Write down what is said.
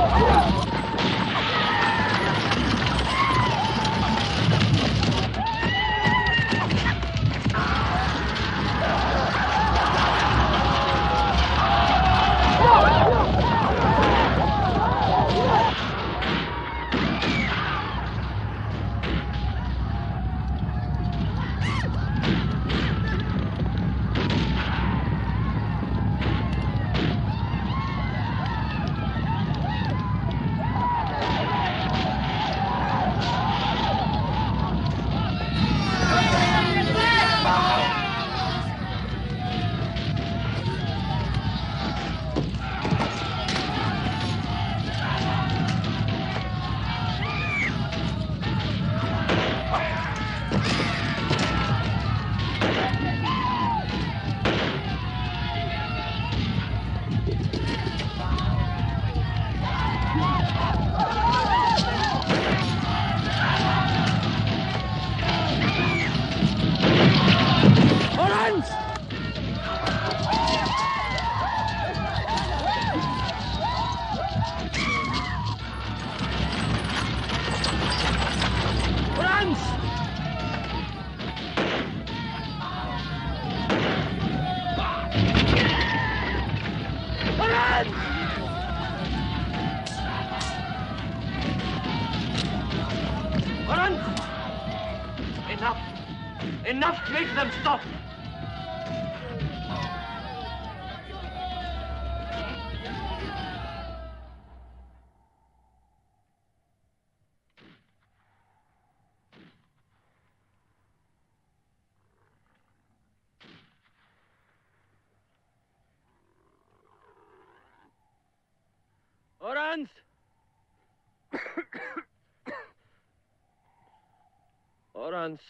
Orans! Enough! Enough! Make them stop! Orans! Orans.